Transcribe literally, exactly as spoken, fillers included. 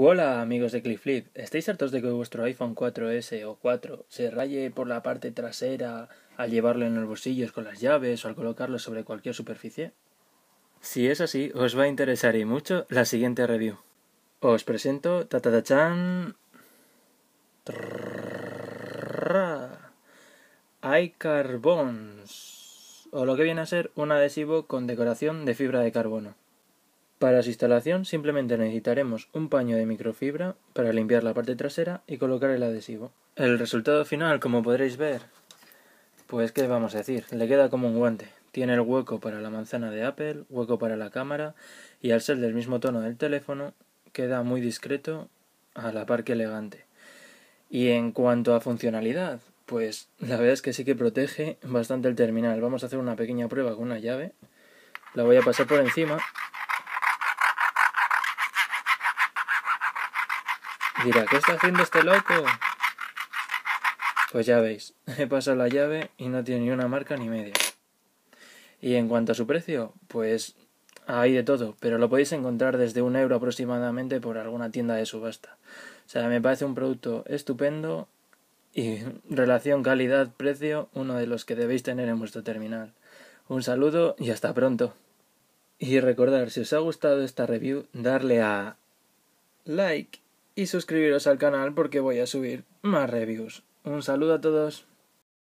Hola amigos de ClipFlip, ¿estáis hartos de que vuestro iPhone cuatro ese o cuatro se raye por la parte trasera al llevarlo en los bolsillos con las llaves o al colocarlo sobre cualquier superficie? Si es así, os va a interesar y mucho la siguiente review. Os presento tatatachan iCarbons, o lo que viene a ser un adhesivo con decoración de fibra de carbono. Para su instalación simplemente necesitaremos un paño de microfibra para limpiar la parte trasera y colocar el adhesivo. El resultado final, como podréis ver, pues qué vamos a decir, le queda como un guante. Tiene el hueco para la manzana de Apple, hueco para la cámara y al ser del mismo tono del teléfono queda muy discreto a la par que elegante. Y en cuanto a funcionalidad, pues la verdad es que sí que protege bastante el terminal. Vamos a hacer una pequeña prueba con una llave, la voy a pasar por encima. Dirá, ¿qué está haciendo este loco? Pues ya veis, he pasado la llave y no tiene ni una marca ni media. Y en cuanto a su precio, pues hay de todo, pero lo podéis encontrar desde un euro aproximadamente por alguna tienda de subasta. O sea, me parece un producto estupendo y relación calidad-precio, uno de los que debéis tener en vuestro terminal. Un saludo y hasta pronto. Y recordad, si os ha gustado esta review, darle a like y suscribiros al canal porque voy a subir más reviews. Un saludo a todos.